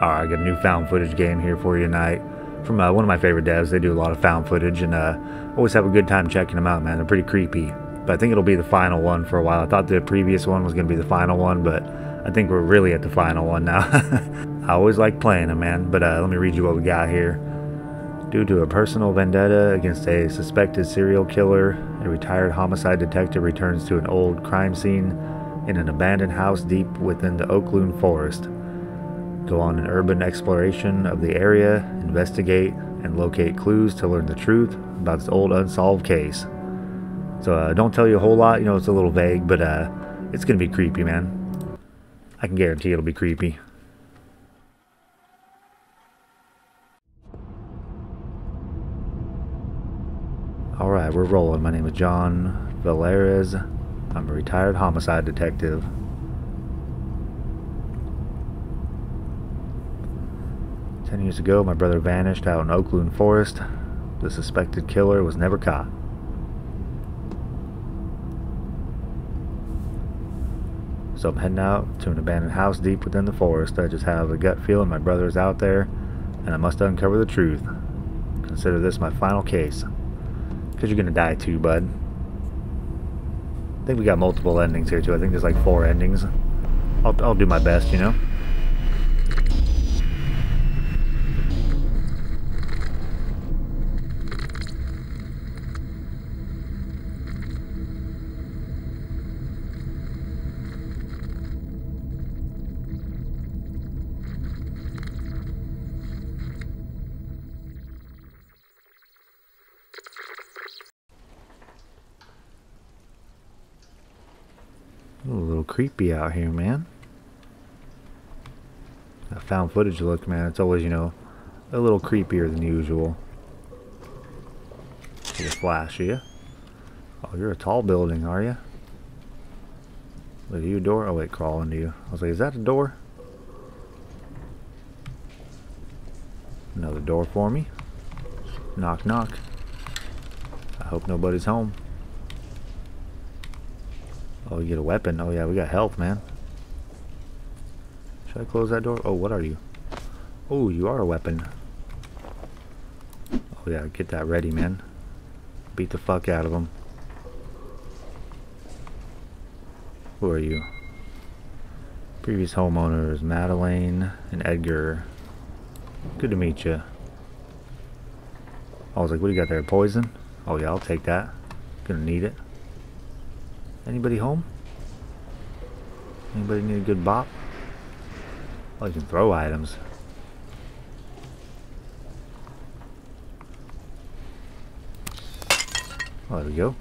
Alright, I got a new found footage game here for you tonight from one of my favorite devs. They do a lot of found footage, and always have a good time checking them out, man. They're pretty creepy, but I think it'll be the final one for a while. I thought the previous one was going to be the final one, but I think we're really at the final one now. I always like playing them, man, but let me read you what we got here. Due to a personal vendetta against a suspected serial killer, a retired homicide detective returns to an old crime scene in an abandoned house deep within the Oakloon Forest. Go on an urban exploration of the area, investigate, and locate clues to learn the truth about this old unsolved case. So don't tell you a whole lot, you know, it's a little vague, but it's going to be creepy, man. I can guarantee it'll be creepy. Alright, we're rolling. My name is John Valeris. I'm a retired homicide detective. Ten years ago, my brother vanished out in Oakloon Forest. The suspected killer was never caught. So I'm heading out to an abandoned house deep within the forest. I just have a gut feeling my brother's out there, and I must uncover the truth. Consider this my final case. Because you're gonna die too, bud. I think we got multiple endings here too. I think there's like 4 endings. I'll do my best, you know. A little creepy out here, man. That found footage look, man, it's always, you know, a little creepier than usual. Get a flash, yeah? Oh, you're a tall building, are you? Look at you, door. Oh, wait, crawl into you. I was like, is that a door? Another door for me. Knock, knock. I hope nobody's home. Oh, you get a weapon. Oh, yeah, we got health, man. Should I close that door? Oh, what are you? Oh, you are a weapon. Oh, yeah, get that ready, man. Beat the fuck out of him. Who are you? Previous homeowners, Madeline and Edgar. Good to meet you. I was like, what do you got there? Poison? Oh, yeah, I'll take that. Gonna need it. Anybody home? Anybody need a good bop? Oh, you can throw items. Well, there we go.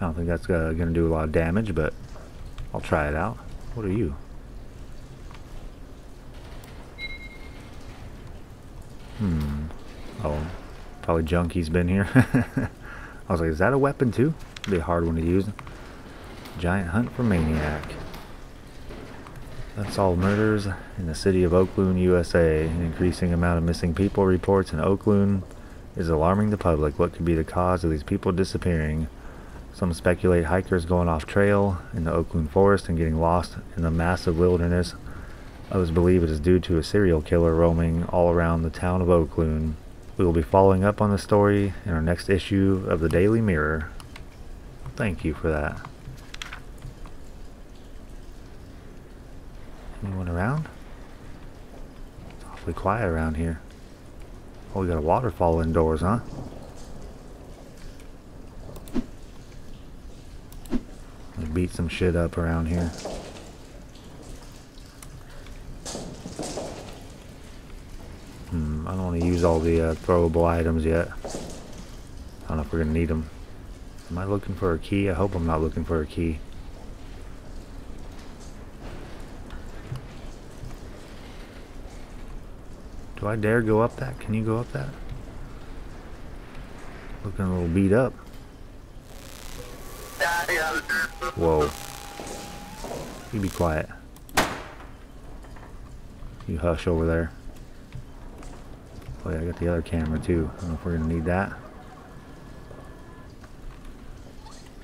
I don't think that's gonna do a lot of damage, but I'll try it out. What are you? Oh, probably Junkie's been here. I was like, is that a weapon too? It'd be a hard one to use. Giant hunt for maniac. That's all murders in the city of Oakloon, USA. An increasing amount of missing people reports in Oakloon is alarming the public. What could be the cause of these people disappearing? Some speculate hikers going off trail in the Oakloon Forest and getting lost in the massive wilderness. Others believe it is due to a serial killer roaming all around the town of Oakloon. We will be following up on the story in our next issue of the Daily Mirror. Thank you for that. Anyone around? It's awfully quiet around here. Oh, we got a waterfall indoors, huh? We beat some shit up around here. I don't want to use all the throwable items yet. I don't know if we're going to need them. Am I looking for a key? I hope I'm not looking for a key. Do I dare go up that? Can you go up that? Looking a little beat up. Whoa. You be quiet. You hush over there. Oh yeah, I got the other camera too. I don't know if we're gonna need that.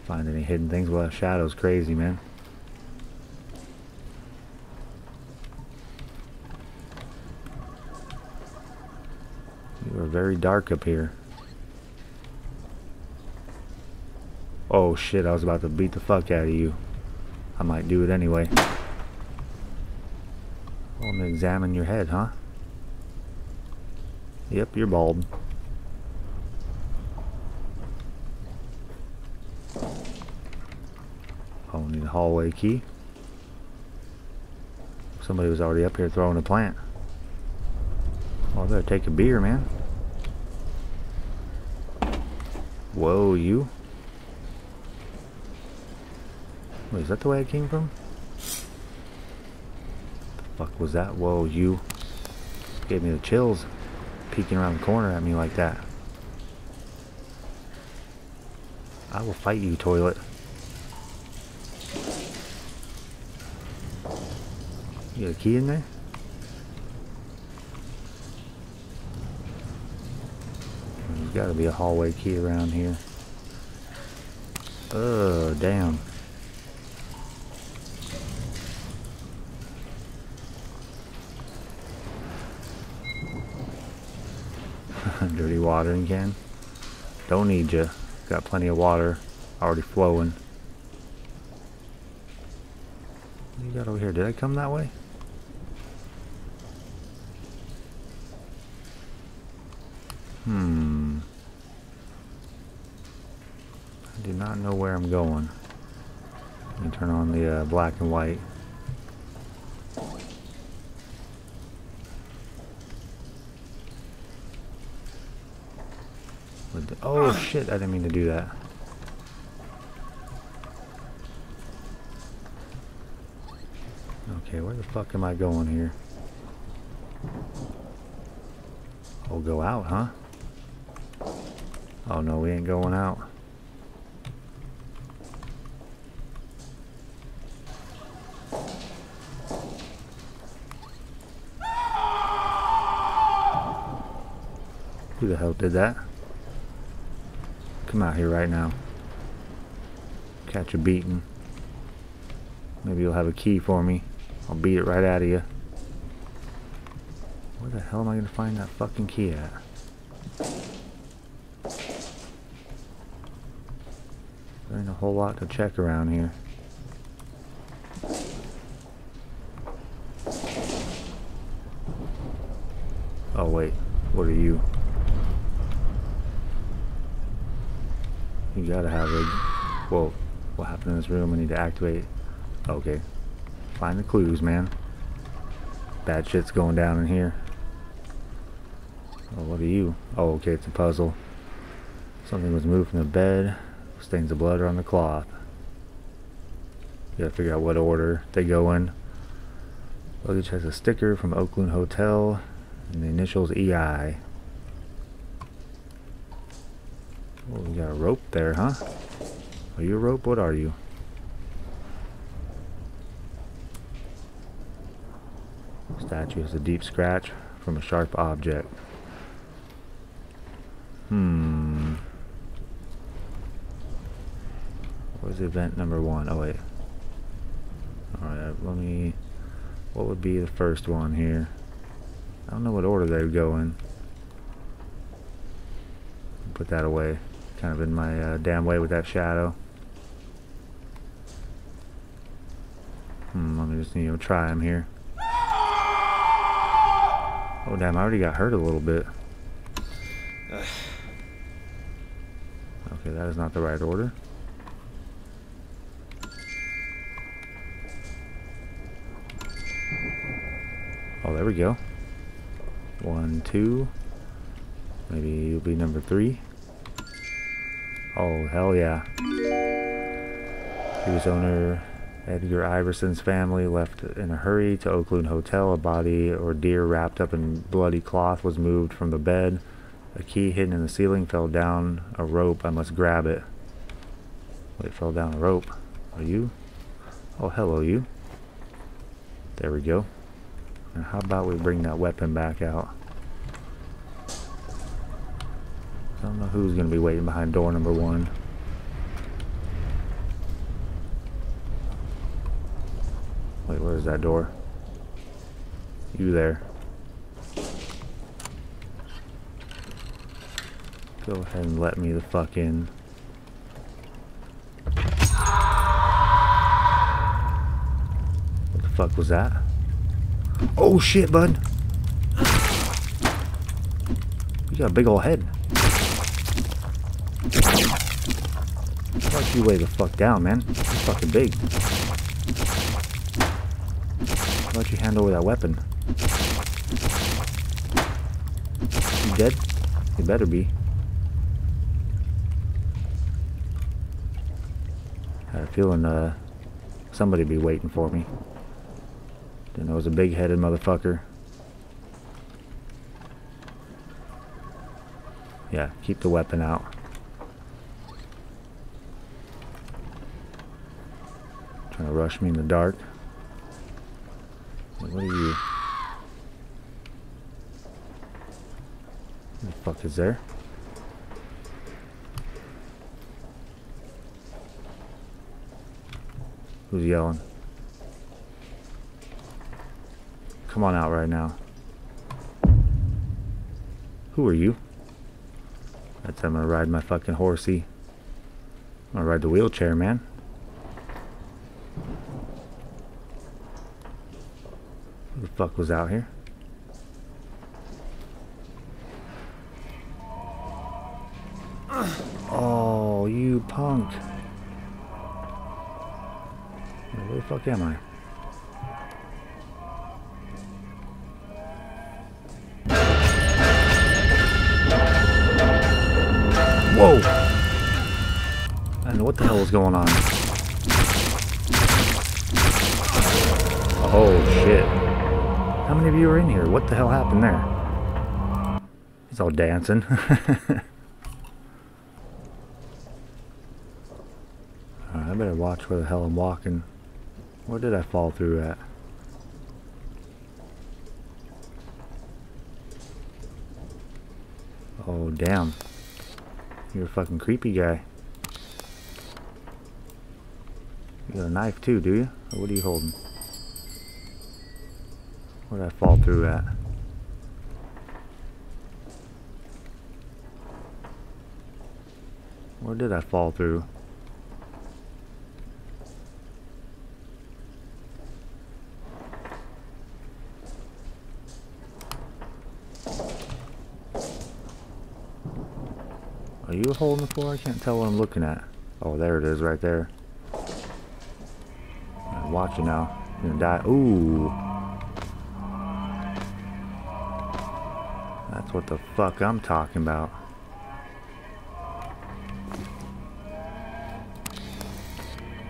Find any hidden things. Well, that shadow's crazy, man. We're very dark up here. Oh shit, I was about to beat the fuck out of you. I might do it anyway. Want me to examine your head, huh? Yep, you're bald. Oh, we need a hallway key. Somebody was already up here throwing a plant. Oh, I better take a beer, man. Whoa, you. Wait, is that the way I came from? The fuck was that? Whoa, you. Gave me the chills. Peeking around the corner at me like that. I will fight you, toilet. You got a key in there? There's gotta be a hallway key around here. Oh, damn. Dirty watering can. Don't need you. Got plenty of water already flowing. What do you got over here? Did I come that way? Hmm. I do not know where I'm going. Let me turn on the black and white. Oh shit, I didn't mean to do that. Okay, where the fuck am I going here? I'll go out, huh? Oh no, we ain't going out. Who the hell did that? Come out here right now. Catch a beating. Maybe you'll have a key for me. I'll beat it right out of you. Where the hell am I going to find that fucking key at? There ain't a whole lot to check around here. Oh wait, what are you? You gotta have a... Whoa, what happened in this room? I need to activate... Okay. Find the clues, man. Bad shit's going down in here. Oh, what are you? Oh, okay, it's a puzzle. Something was moved from the bed. Stains of blood are on the cloth. You gotta figure out what order they go in. Luggage has a sticker from Oakland Hotel and the initials EI. Oh, we got a rope there, huh? Are you a rope? What are you? Statue has a deep scratch from a sharp object. Hmm. What was event number one? Oh, wait. Alright, let me... What would be the first one here? I don't know what order they would go in. Put that away. Kind of in my damn way with that shadow. Hmm, let me just, try him here. Oh damn, I already got hurt a little bit. Okay, that is not the right order. Oh, there we go. 1, 2. Maybe you'll be number 3. Oh, hell yeah. He was owner Edgar Iverson's family left in a hurry to Oakland Hotel. A body or deer wrapped up in bloody cloth was moved from the bed. A key hidden in the ceiling fell down a rope. I must grab it. Wait, fell down a rope. Are you? Oh, hello, you. There we go. Now, how about we bring that weapon back out? I don't know who's going to be waiting behind door number 1. Wait, where is that door? You there. Go ahead and let me the fuck in. What the fuck was that? Oh shit, bud! You got a big old head. Why don't you lay the fuck down, man? You're fucking big. Why don't you hand over that weapon? You dead? You better be. I had a feeling somebody be waiting for me. Didn't know it was a big-headed motherfucker. Yeah, keep the weapon out. Trying to rush me in the dark. What are you? What the fuck is there? Who's yelling? Come on out right now. Who are you? That's how I'm gonna ride my fucking horsey. I'm gonna ride the wheelchair, man. Who the fuck was out here? Oh, you punk. Where the fuck am I? Whoa! I know what the hell is going on. Oh shit. How many of you are in here? What the hell happened there? He's all dancing. Alright, I better watch where the hell I'm walking. Where did I fall through at? Oh damn. You're a fucking creepy guy. You got a knife too, do you? Or what are you holding? Where did I fall through at? Where did I fall through? Are you holding the floor? I can't tell what I'm looking at. Oh, there it is right there. Right, watch it now. You're gonna die. Ooh. That's what the fuck I'm talking about.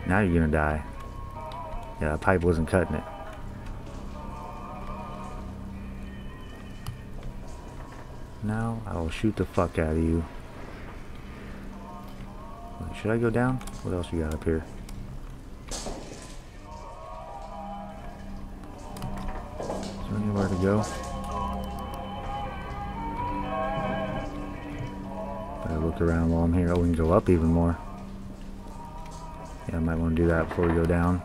Now you're gonna die. Yeah, that pipe wasn't cutting it. Now I will shoot the fuck out of you. Should I go down? What else you got up here? Is there anywhere to go? Better look around while I'm here. Oh, we can go up even more. Yeah, I might want to do that before we go down.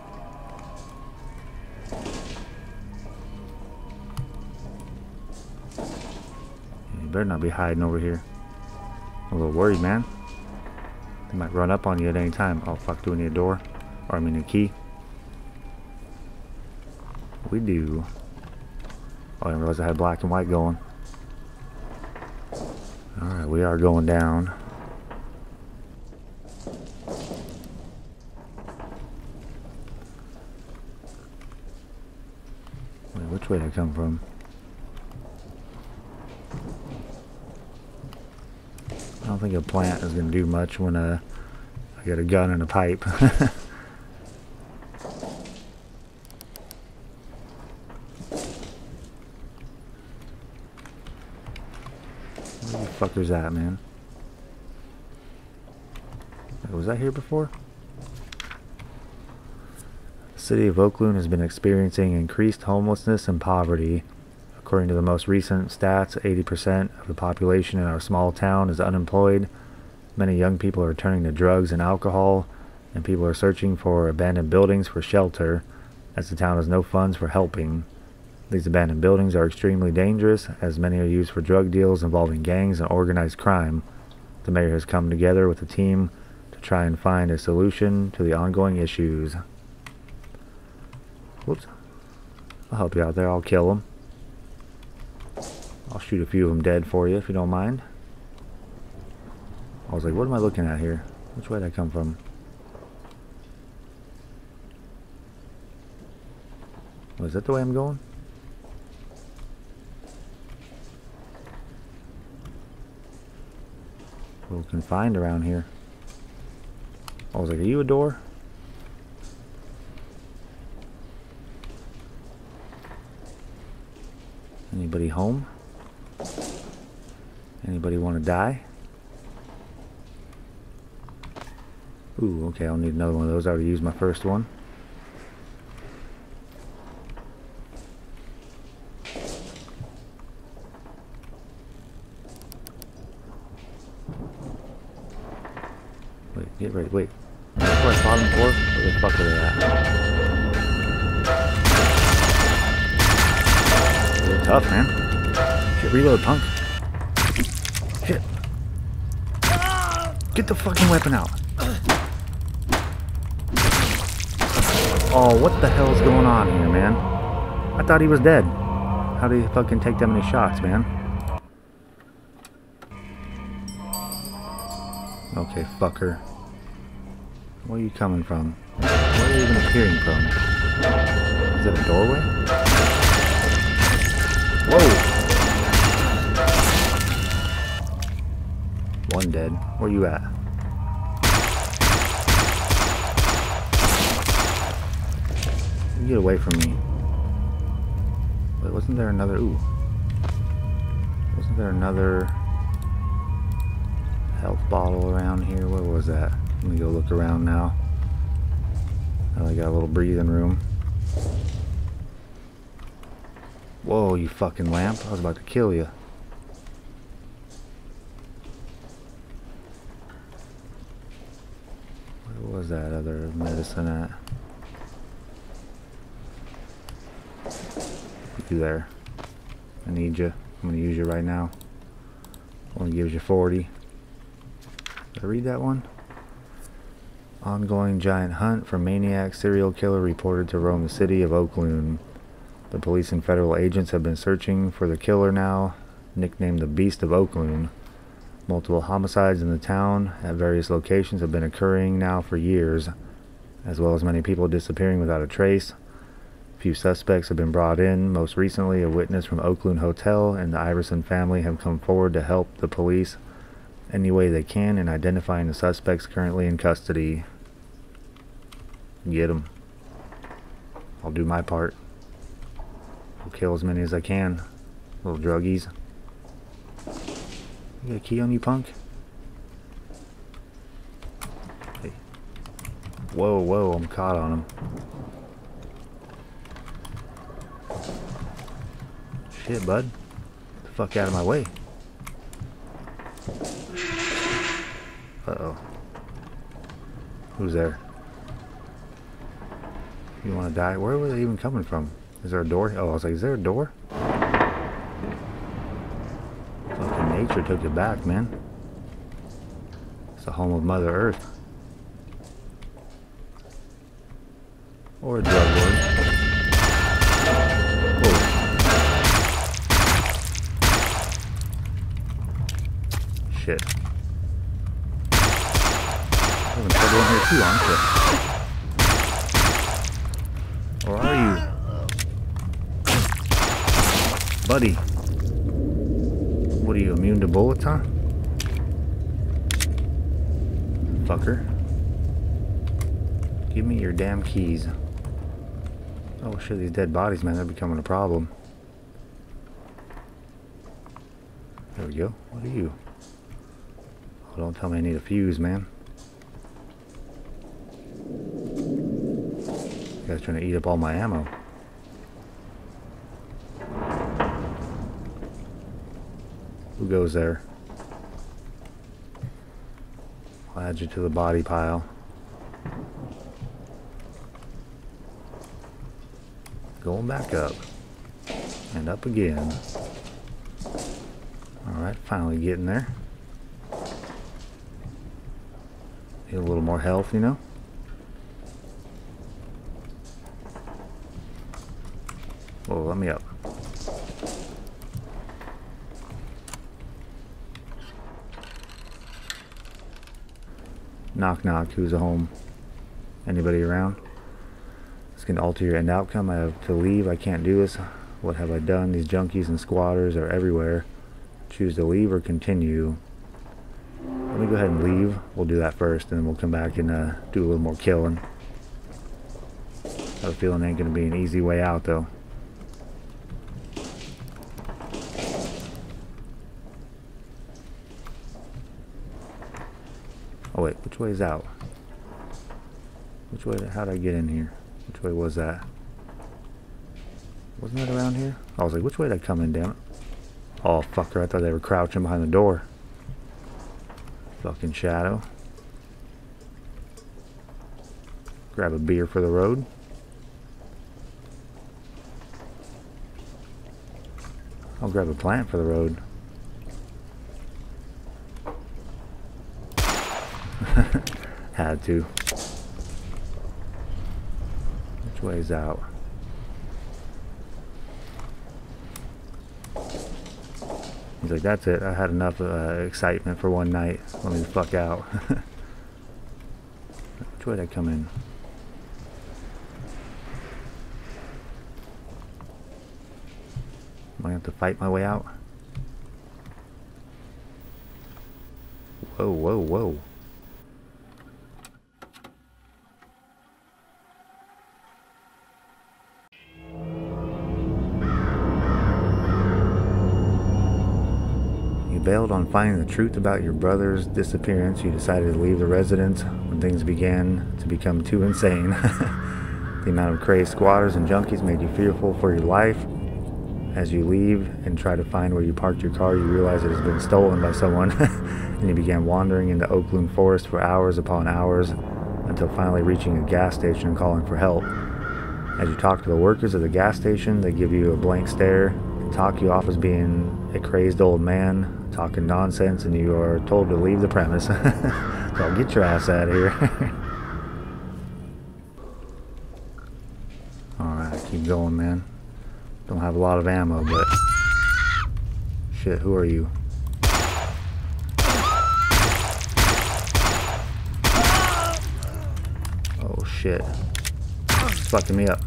You better not be hiding over here. I'm a little worried, man. They might run up on you at any time. Oh fuck, do we need a door? Or I mean a key? We do. Oh, I didn't realize I had black and white going. Alright, we are going down. Wait, which way did I come from? I don't think a plant is going to do much when I got a gun and a pipe. Where the fuck is that, man? Was that here before? The city of Oakloon has been experiencing increased homelessness and poverty. According to the most recent stats, 80% of the population in our small town is unemployed. Many young people are turning to drugs and alcohol, and people are searching for abandoned buildings for shelter, as the town has no funds for helping. These abandoned buildings are extremely dangerous, as many are used for drug deals involving gangs and organized crime. The mayor has come together with a team to try and find a solution to the ongoing issues. Whoops. I'll help you out there. I'll kill them. I'll shoot a few of them dead for you if you don't mind. I was like, what am I looking at here? Which way did I come from? Oh, is that the way I'm going? A little confined around here. I was like, are you a door? Anybody home? Anybody want to die? Ooh, okay, I'll need another one of those. I already used my first one. Wait, get ready, wait. That's what I fought him for? Where the fuck are they at? They're tough, man. Shit, reload, punk. Shit. Get the fucking weapon out. Oh, what the hell's going on here, man? I thought he was dead. How do you fucking take that many shots, man? Okay, fucker. Where are you coming from? Where are you even appearing from? Is that a doorway? Whoa! One dead. Where you at? Get away from me. Wait, wasn't there another... Ooh. Wasn't there another health bottle around here? Where was that? Let me go look around now. Now I got a little breathing room. Whoa, you fucking lamp. I was about to kill you. Where was that other medicine at? You there. I need you. I'm going to use you right now. Only gives you 40. Did I read that one? Ongoing giant hunt for maniac serial killer reported to roam the city of Oakloon. The police and federal agents have been searching for the killer now, nicknamed the Beast of Oakloon. Multiple homicides in the town at various locations have been occurring now for years, as well as many people disappearing without a trace. Few suspects have been brought in. Most recently, a witness from Oakland Hotel and the Iverson family have come forward to help the police any way they can in identifying the suspects currently in custody. Get them. I'll do my part. I'll kill as many as I can. Little druggies. You got a key on you, punk? Hey. Whoa, whoa, I'm caught on him. Shit, bud. Get the fuck out of my way. Uh-oh. Who's there? You want to die? Where were they even coming from? Is there a door? Oh, I was like, is there a door? Fucking nature took it back, man. It's the home of Mother Earth. Or a drug lord. Shit. I'm having trouble in here too, aren't you? Or are you? Buddy. What are you, immune to bullets, huh? Fucker. Give me your damn keys. Oh shit, these dead bodies, man, they're becoming a problem. There we go. What are you? Don't tell me I need a fuse, man. You guys trying to eat up all my ammo. Who goes there? I'll add you to the body pile. Going back up. And up again. Alright, finally getting there. Need a little more health, you know? Whoa, let me up. Knock, knock. Who's at home? Anybody around? This can alter your end outcome. I have to leave. I can't do this. What have I done? These junkies and squatters are everywhere. Choose to leave or continue. Let me go ahead and leave. We'll do that first, and then we'll come back and do a little more killing. I have a feeling it ain't going to be an easy way out, though. Oh, wait. Which way is out? Which way? How did I get in here? Which way was that? Wasn't that around here? I was like, which way did I come in, damn it? Oh, fucker, I thought they were crouching behind the door. Fucking shadow. Grab a beer for the road. I'll grab a plant for the road. Had to. Which way is out? He's like, that's it. I had enough excitement for one night. Let me the fuck out. Which way did I come in? Am I gonna have to fight my way out? Whoa, whoa, whoa. Bailed on finding the truth about your brother's disappearance, you decided to leave the residence when things began to become too insane. The amount of crazed squatters and junkies made you fearful for your life. As you leave and try to find where you parked your car, you realize it has been stolen by someone, and you began wandering into Oakloon Forest for hours upon hours until finally reaching a gas station and calling for help. As you talk to the workers of the gas station, they give you a blank stare and talk you off as being a crazed old man talking nonsense, and you are told to leave the premise. So I'll get your ass out of here. Alright, keep going, man. Don't have a lot of ammo, but... Shit, who are you? Oh, shit. It's fucking me up.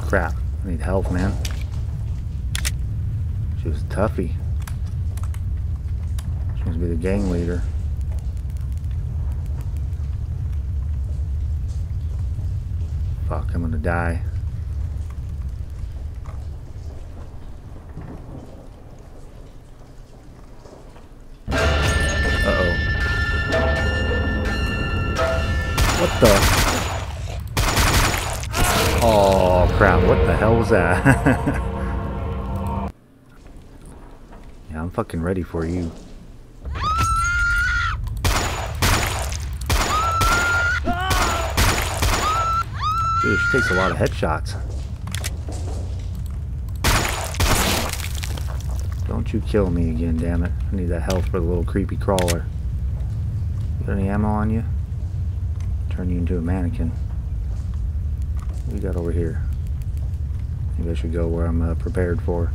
Crap. I need help, man. She was toughy. Must be the gang leader. Fuck, I'm gonna die. Uh-oh. What the? Oh, crap. What the hell was that? Yeah, I'm fucking ready for you. Dude, she takes a lot of headshots. Don't you kill me again, damn it! I need that health for the little creepy crawler. Got any ammo on you? Turn you into a mannequin. What do you got over here? Maybe I should go where I'm prepared for.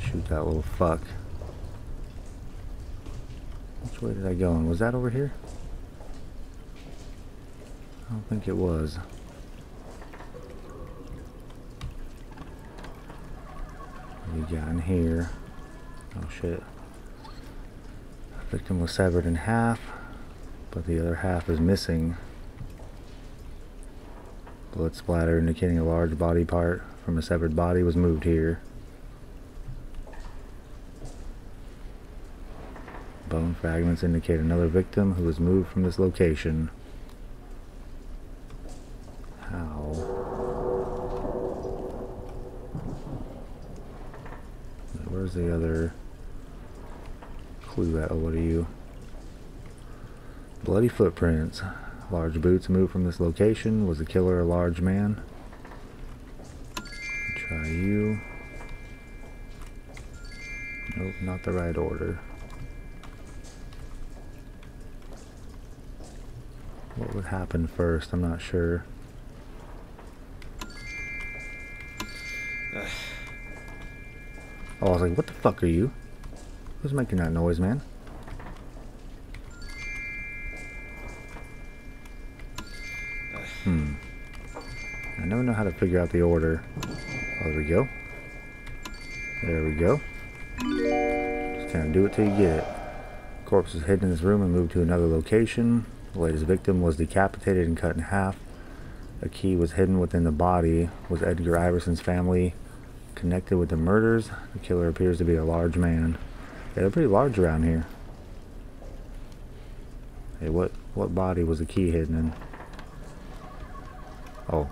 Shoot that little fuck. Which way did I go in? Was that over here? I don't think it was. What do we got in here? Oh shit. The victim was severed in half, but the other half is missing. Blood splatter indicating a large body part from a severed body was moved here. Bone fragments indicate another victim who was moved from this location. How? Where's the other clue at? Oh, what are you? Bloody footprints. Large boots moved from this location. Was the killer a large man? Try you. Nope, Not the right order. What would happen first? I'm not sure. Oh, I was like, what the fuck are you? Who's making that noise, man? Hmm. I never know how to figure out the order. Oh, there we go. There we go. Just kind of do it till you get it. Corpse was hidden in this room and moved to another location. The latest victim was decapitated and cut in half. A key was hidden within the body. Was Edgar Iverson's family connected with the murders? The killer appears to be a large man. Yeah, they're pretty large around here. Hey, what body was the key hidden in? Oh.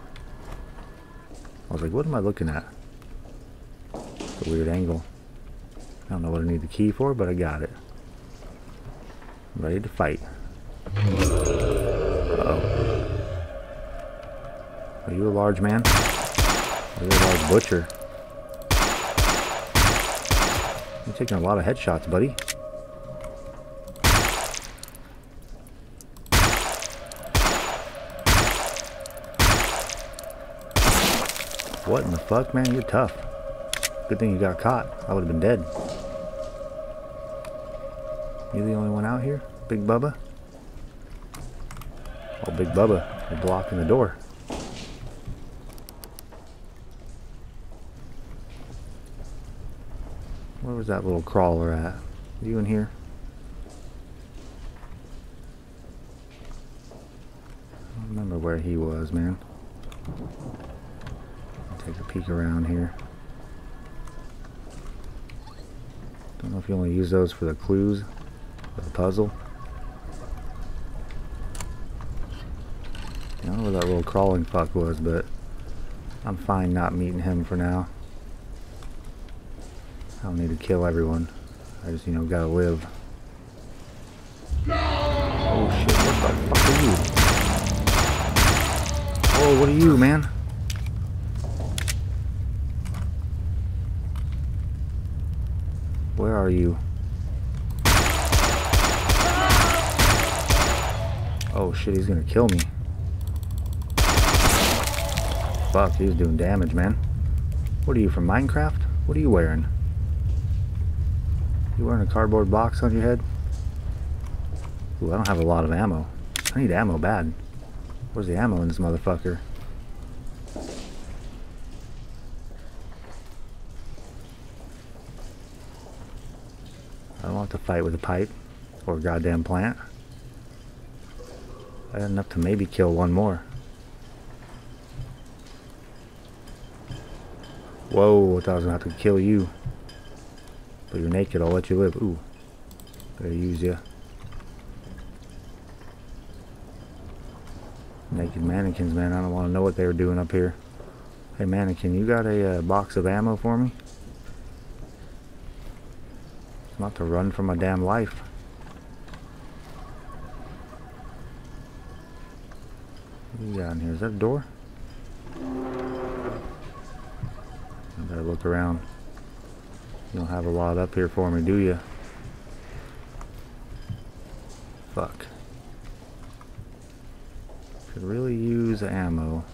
I was like, what am I looking at? It's a weird angle. I don't know what I need the key for, but I got it. I'm ready to fight. Uh-oh. Are you a large man? Are you a large butcher? You're taking a lot of headshots, buddy. What in the fuck, man? You're tough. Good thing you got caught. I would have been dead. You the only one out here? Big Bubba? Oh, Big Bubba. You're blocking the door. Where was that little crawler at? Are you in here? I don't remember where he was, man. Take a peek around here. Don't know if you only use those for the clues or the puzzle. I don't know where that little crawling fuck was, but I'm fine not meeting him for now. I don't need to kill everyone. I just, you know, gotta live. No! Oh shit, what the fuck are you? Oh, what are you, man? Where are you? Oh shit, he's gonna kill me. Fuck, he's doing damage, man. What are you, from Minecraft? What are you wearing? You wearing a cardboard box on your head? Ooh, I don't have a lot of ammo. I need ammo bad. Where's the ammo in this motherfucker? I don't want to fight with a pipe or a goddamn plant. I had enough to maybe kill one more. Whoa, I thought I was gonna have to kill you. But you're naked, I'll let you live. Ooh. Better use ya. Naked mannequins, man. I don't want to know what they were doing up here. Hey, mannequin, you got a box of ammo for me? Not to run for my damn life. What do we got in here? Is that a door? I better look around. You don't have a lot up here for me, do you? Fuck. Could really use ammo.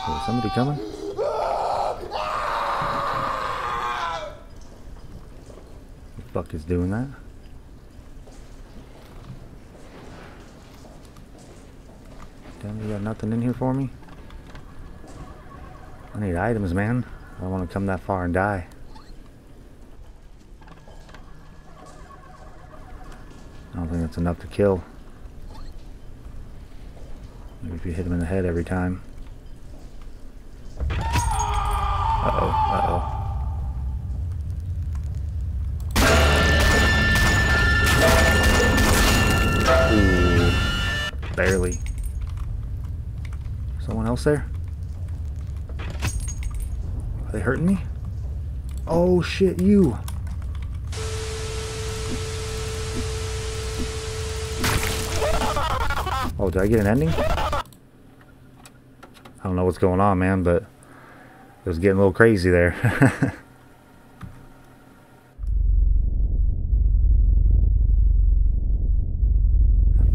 Is somebody coming? Who the fuck is doing that? Damn, you got nothing in here for me? I need items, man. I don't want to come that far and die. I don't think that's enough to kill. Maybe if you hit him in the head every time. Uh-oh, uh-oh. Ooh, barely. Someone else there? Are they hurting me? Oh shit, you! Oh, did I get an ending? I don't know what's going on, man, but it was getting a little crazy there.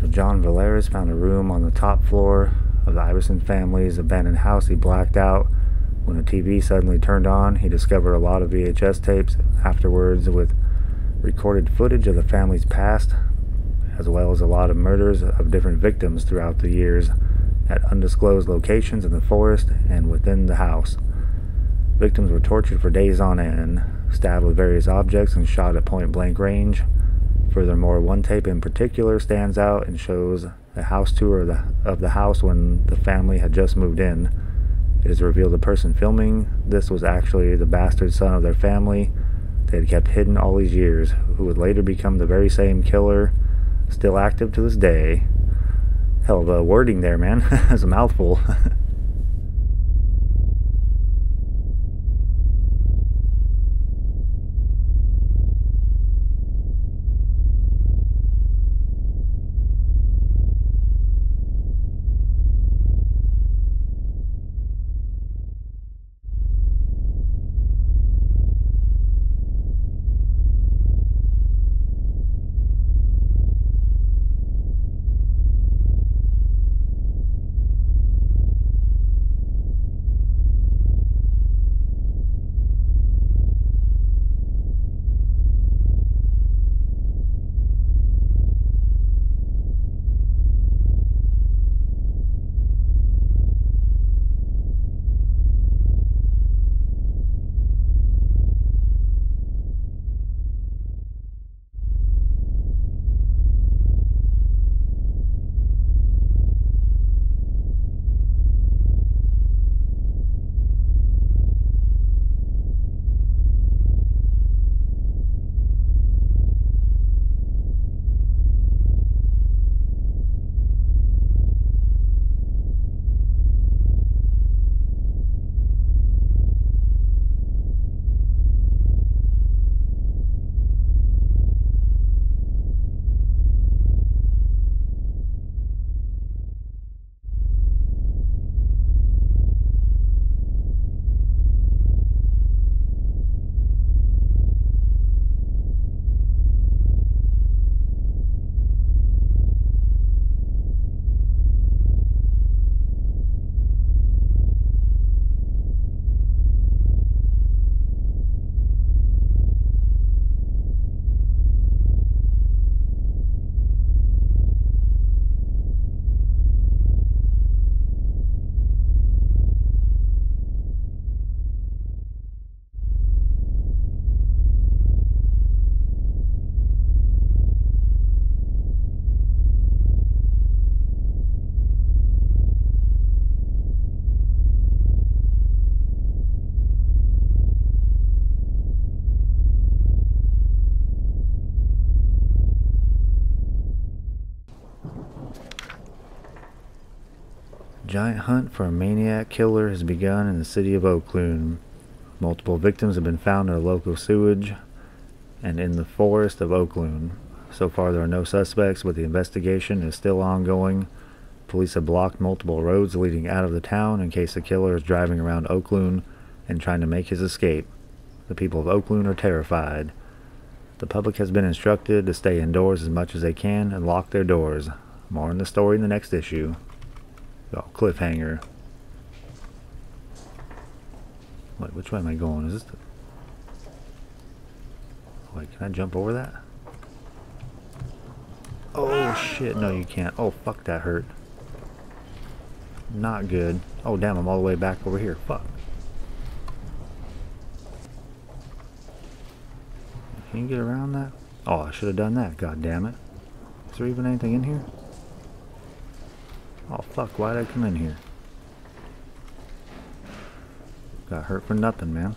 John Valeris found a room on the top floor of the Iverson family's abandoned house. He blacked out when the TV suddenly turned on. He discovered a lot of VHS tapes afterwards with recorded footage of the family's past, as well as a lot of murders of different victims throughout the years at undisclosed locations in the forest and within the house. Victims were tortured for days on end, stabbed with various objects, and shot at point-blank range. Furthermore, one tape in particular stands out and shows a house tour of the house when the family had just moved in. It is revealed the person filming this was actually the bastard son of their family they had kept hidden all these years, who would later become the very same killer, still active to this day. Hell of a wording there, man. That's a mouthful. A giant hunt for a maniac killer has begun in the city of Oakloon. Multiple victims have been found in a local sewage and in the forest of Oakloon. So far there are no suspects, but the investigation is still ongoing. Police have blocked multiple roads leading out of the town in case the killer is driving around Oakloon and trying to make his escape. The people of Oakloon are terrified. The public has been instructed to stay indoors as much as they can and lock their doors. More on the story in the next issue. Oh, cliffhanger. Wait, which way am I going? Is this the... Wait, can I jump over that? Oh, shit. No, you can't. Oh, fuck, that hurt. Not good. Oh, damn, I'm all the way back over here. Fuck. Can you get around that? Oh, I should have done that. God damn it. Is there even anything in here? Oh fuck, why'd I come in here? Got hurt for nothing, man.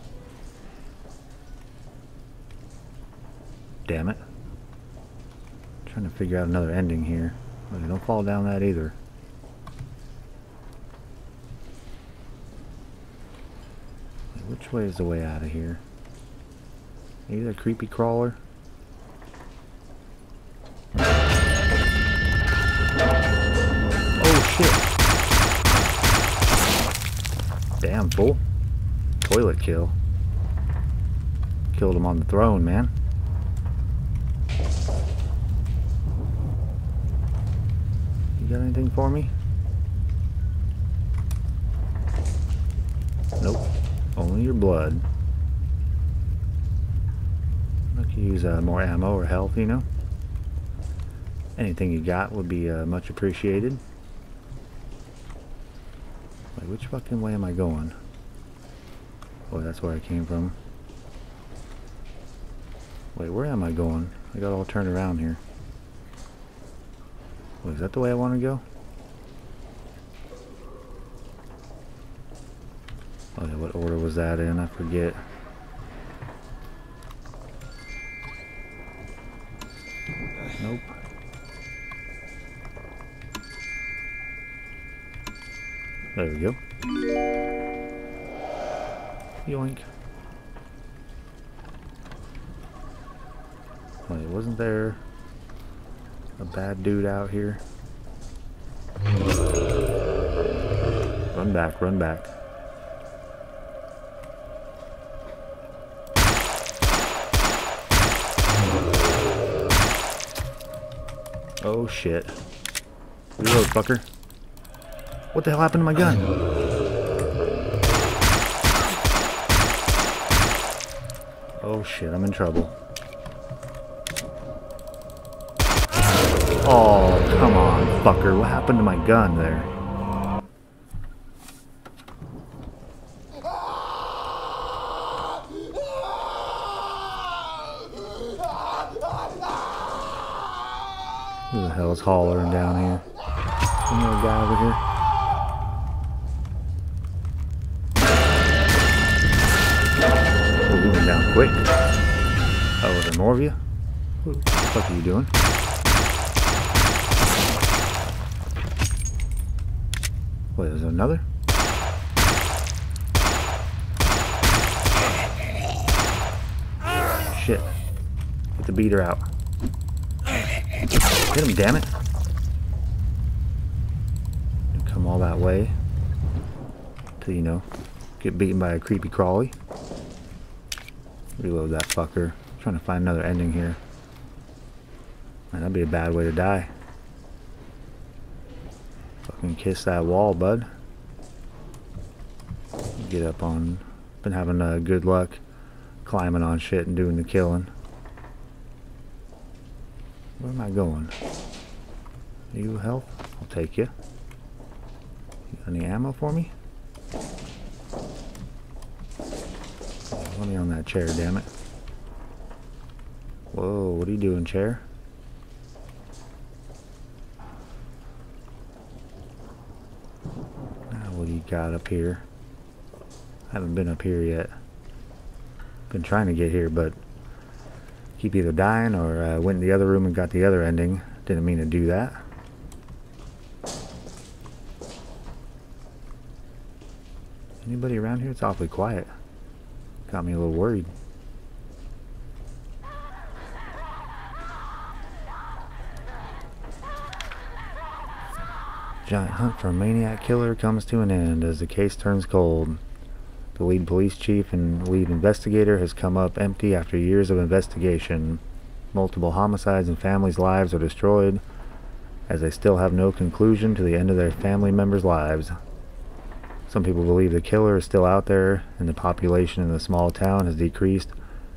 Damn it. I'm trying to figure out another ending here. Okay, don't fall down that either. Which way is the way out of here? Either a creepy crawler? Oh, toilet kill. Killed him on the throne, man. You got anything for me? Nope. Only your blood. I could use more ammo or health, you know. Anything you got would be much appreciated. Wait, which fucking way am I going? Boy, that's where I came from. Wait, where am I going? I got all turned around here. Wait, is that the way I want to go? Oh yeah, what order was that in? I forget. Nope. There we go. Yoink. Wait, wasn't there a bad dude out here? Run back, run back. Oh shit. Reload, fucker. What the hell happened to my gun? Oh shit, I'm in trouble. Oh, come on, fucker. What happened to my gun there? Who the hell is hollering down here? Some little guy over here. Down quick. Oh, is there more of you? What the fuck are you doing? Wait, there's another? Shit. Get the beater out. Hit him, damn it. You come all that way till, you know, get beaten by a creepy crawly. Reload that fucker. I'm trying to find another ending here. Man, that'd be a bad way to die. Fucking kiss that wall, bud. Get up on. Been having good luck climbing on shit and doing the killing. Where am I going? You help? I'll take you. You got any ammo for me? Let me on that chair, damn it. Whoa, what are you doing, chair? Now what do you got up here? I haven't been up here yet. Been trying to get here, but keep either dying or went in the other room and got the other ending. Didn't mean to do that. Anybody around here? It's awfully quiet. Got me a little worried. Giant hunt for a maniac killer comes to an end as the case turns cold. The lead police chief and lead investigator has come up empty after years of investigation. Multiple homicides and families' lives are destroyed as they still have no conclusion to the end of their family members' lives. Some people believe the killer is still out there, and the population in the small town has decreased,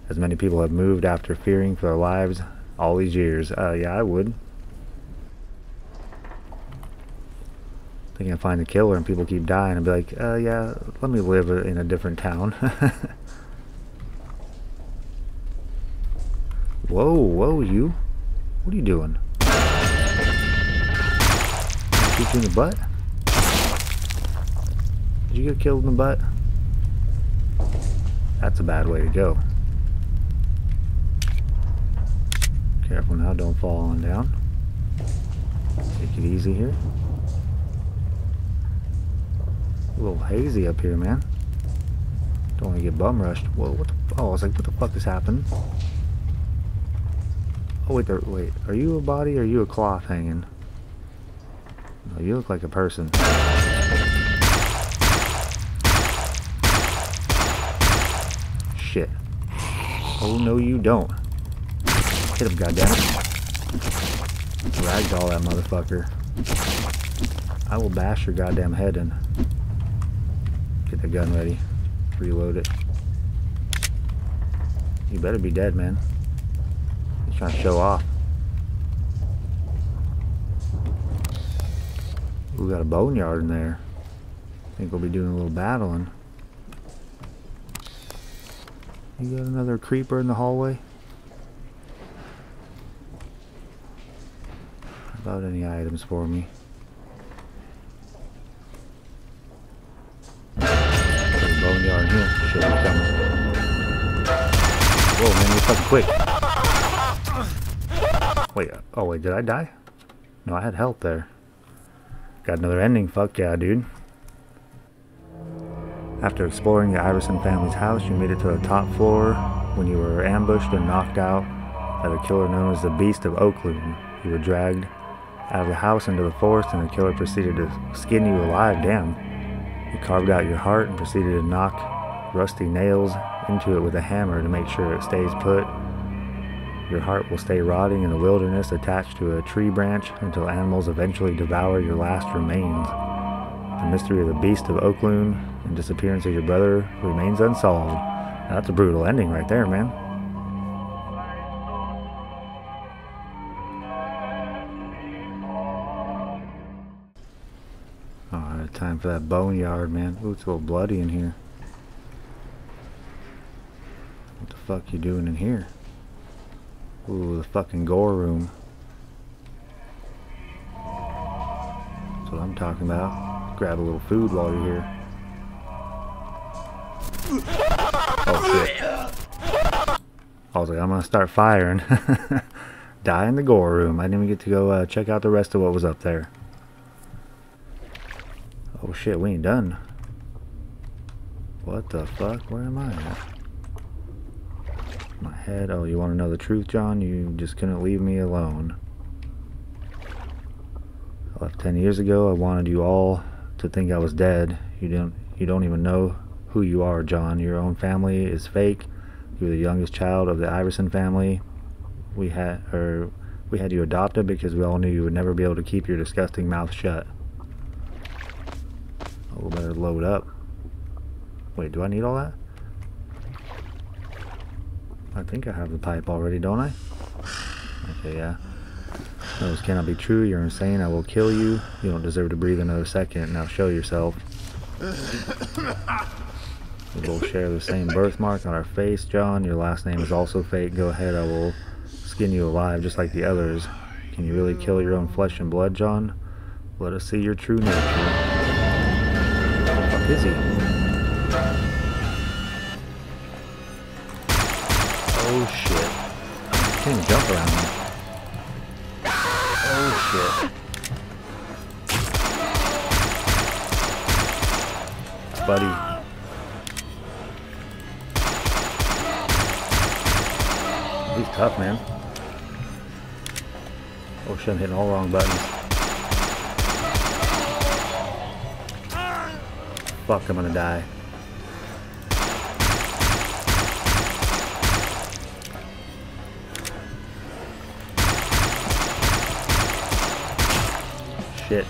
as many people have moved after fearing for their lives all these years. Yeah, I would. Thinking I find the killer and people keep dying, and be like, yeah, let me live in a different town. Whoa, whoa, you. What are you doing? Shoot you in the butt? Did you get killed in the butt? That's a bad way to go. Careful now, don't fall on down. Take it easy here. A little hazy up here, man. Don't want to get bum rushed. Whoa, what the? Oh, I was like, what the fuck just happened? Oh, wait, there, wait. Are you a body or are you a cloth hanging? No, you look like a person. shit. Oh, no, you don't. Hit him, goddammit. Ragdoll that motherfucker. I will bash your goddamn head in. Get the gun ready. Reload it. You better be dead, man. He's trying to show off. We got a boneyard in there. I think we'll be doing a little battling. You got another creeper in the hallway? How about any items for me? There's a boneyard here. Shit, we're coming. Whoa, man, we're fucking quick. Wait, oh wait, did I die? No, I had health there. Got another ending, fuck yeah, dude. After exploring the Iverson family's house, you made it to the top floor when you were ambushed and knocked out by the killer known as the Beast of Oakloon. You were dragged out of the house into the forest and the killer proceeded to skin you alive, damn. He carved out your heart and proceeded to knock rusty nails into it with a hammer to make sure it stays put. Your heart will stay rotting in the wilderness attached to a tree branch until animals eventually devour your last remains. The mystery of the Beast of Oakloon and disappearance of your brother remains unsolved. Now, that's a brutal ending right there, man. Alright, time for that boneyard, man. Ooh, it's a little bloody in here. What the fuck you doing in here? Ooh, the fucking gore room. That's what I'm talking about. Grab a little food while you're here. Oh shit. I was like, I'm gonna start firing. Die in the gore room. I didn't even get to go check out the rest of what was up there. Oh shit, we ain't done. What the fuck? Where am I at? My head. Oh, you want to know the truth, John? You just couldn't leave me alone. I left 10 years ago. I wanted you all to think I was dead. You don't even know who you are, John. Your own family is fake. You're the youngest child of the Iverson family. We had you adopted because we all knew you would never be able to keep your disgusting mouth shut. Oh, better load up. Wait, do I need all that? I think I have the pipe already, don't I? Okay, yeah. Those cannot be true. You're insane. I will kill you. You don't deserve to breathe another second. Now show yourself. We both share the same birthmark on our face, John. Your last name is also fake. Go ahead. I will skin you alive just like the others. Can you really kill your own flesh and blood, John? Let us see your true nature. What the fuck is he? Oh shit. I can't even jump around me. Oh shit. Buddy. He's tough, man. Oh shit, I'm hitting all wrong buttons. Fuck, I'm gonna die. Shit.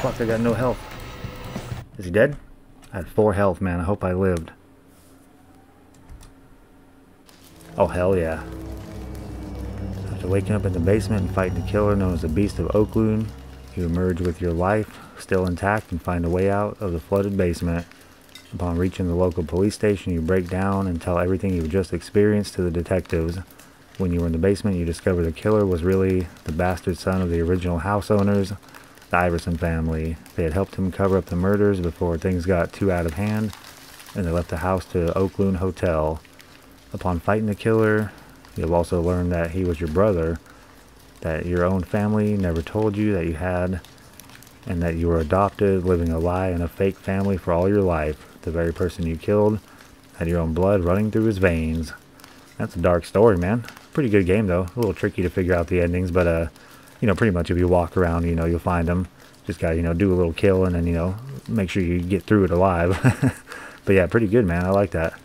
Fuck, I got no health. Is he dead? I had 4 health, man. I hope I lived. Oh, hell yeah. After waking up in the basement and fighting the killer known as the Beast of Oakloon, you emerge with your life still intact and find a way out of the flooded basement. Upon reaching the local police station, you break down and tell everything you've just experienced to the detectives. When you were in the basement, you discover the killer was really the bastard son of the original house owners, the Iverson family. They had helped him cover up the murders before things got too out of hand, and they left the house to Oakland Hotel. Upon fighting the killer, you'll also learn that he was your brother, that your own family never told you that you had, and that you were adopted, living a lie in a fake family for all your life. The very person you killed had your own blood running through his veins. That's a dark story, man. Pretty good game, though. A little tricky to figure out the endings, but, you know, pretty much if you walk around, you know, you'll find them. Just gotta, you know, do a little kill and then, you know, make sure you get through it alive. But yeah, pretty good, man. I like that.